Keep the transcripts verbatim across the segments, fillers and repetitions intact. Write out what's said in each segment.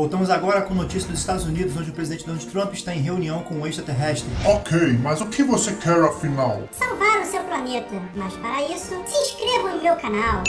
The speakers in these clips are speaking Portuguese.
Voltamos agora com notícias dos Estados Unidos, onde o presidente Donald Trump está em reunião com um extraterrestre. Ok, mas o que você quer afinal? Salvar o seu planeta, mas para isso, se inscreva no meu canal.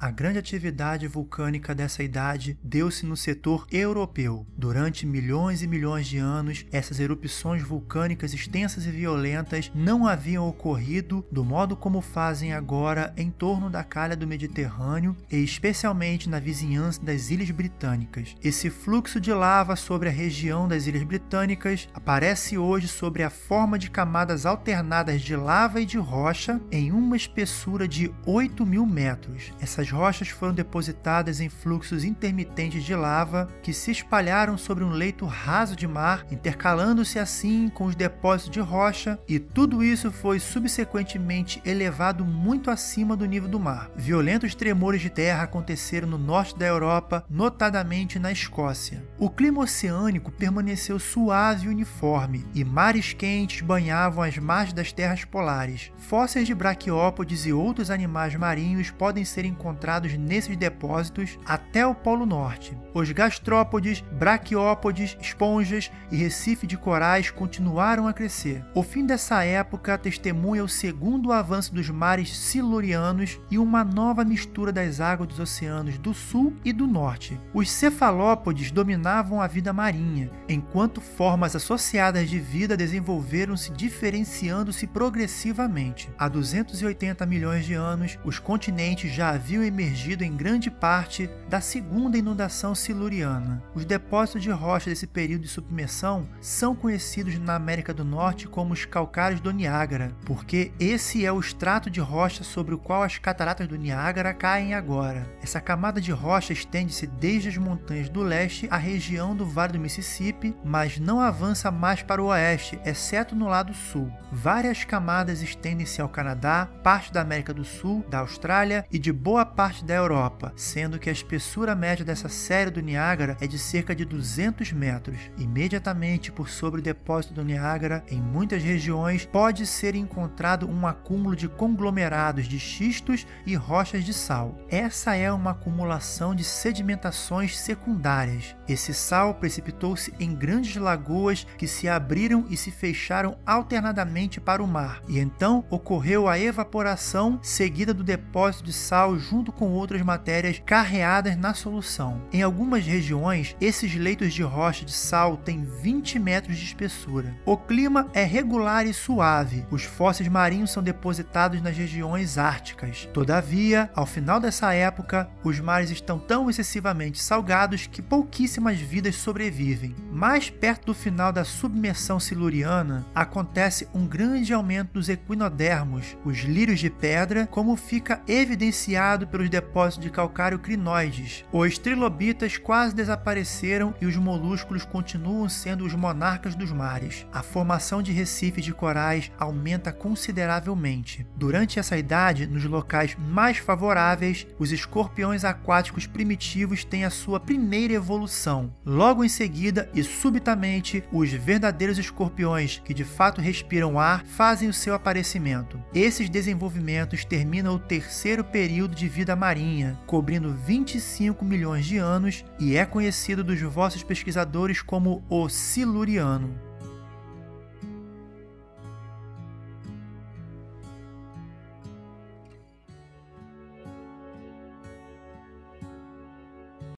A grande atividade vulcânica dessa idade deu-se no setor europeu. Durante milhões e milhões de anos, essas erupções vulcânicas extensas e violentas não haviam ocorrido do modo como fazem agora em torno da calha do Mediterrâneo e especialmente na vizinhança das Ilhas Britânicas. Esse fluxo de lava sobre a região das Ilhas Britânicas aparece hoje sobre a forma de camadas alternadas de lava e de rocha em uma espessura de oito mil metros. Essas rochas foram depositadas em fluxos intermitentes de lava que se espalharam sobre um leito raso de mar, intercalando-se assim com os depósitos de rocha, e tudo isso foi subsequentemente elevado muito acima do nível do mar. Violentos tremores de terra aconteceram no norte da Europa, notadamente na Escócia. O clima oceânico permaneceu suave e uniforme, e mares quentes banhavam as margens das terras polares. Fósseis de braquiópodes e outros animais marinhos podem ser encontrados nesses depósitos até o Polo Norte. Os gastrópodes, braquiópodes, esponjas e recife de corais continuaram a crescer. O fim dessa época testemunha o segundo avanço dos mares silurianos e uma nova mistura das águas dos oceanos do Sul e do Norte. Os cefalópodes dominavam a vida marinha, enquanto formas associadas de vida desenvolveram-se diferenciando-se progressivamente. Há duzentos e oitenta milhões de anos, os continentes já haviam emergido em grande parte da segunda inundação siluriana. Os depósitos de rocha desse período de submersão são conhecidos na América do Norte como os calcários do Niágara, porque esse é o estrato de rocha sobre o qual as cataratas do Niágara caem agora. Essa camada de rocha estende-se desde as montanhas do leste à região do Vale do Mississippi, mas não avança mais para o oeste, exceto no lado sul. Várias camadas estendem-se ao Canadá, parte da América do Sul, da Austrália e de boa parte da Europa, sendo que a espessura média dessa série do Niágara é de cerca de duzentos metros. Imediatamente por sobre o depósito do Niágara, em muitas regiões, pode ser encontrado um acúmulo de conglomerados de xistos e rochas de sal. Essa é uma acumulação de sedimentações secundárias. Esse sal precipitou-se em grandes lagoas que se abriram e se fecharam alternadamente para o mar, e então ocorreu a evaporação seguida do depósito de sal junto com outras matérias carreadas na solução. Em algumas regiões, esses leitos de rocha de sal têm vinte metros de espessura. O clima é regular e suave. Os fósseis marinhos são depositados nas regiões árticas. Todavia, ao final dessa época, os mares estão tão excessivamente salgados que pouquíssimas vidas sobrevivem. Mais perto do final da submersão siluriana, acontece um grande aumento dos equinodermos, os lírios de pedra, como fica evidenciado pelos depósitos de calcário crinoides. Os trilobitas quase desapareceram e os molúsculos continuam sendo os monarcas dos mares. A formação de recifes de corais aumenta consideravelmente. Durante essa idade, nos locais mais favoráveis, os escorpiões aquáticos primitivos têm a sua primeira evolução. Logo em seguida e subitamente, os verdadeiros escorpiões que de fato respiram ar fazem o seu aparecimento. Esses desenvolvimentos terminam o terceiro período de vida marinha, cobrindo vinte e cinco milhões de anos, e é conhecido dos vossos pesquisadores como o Siluriano.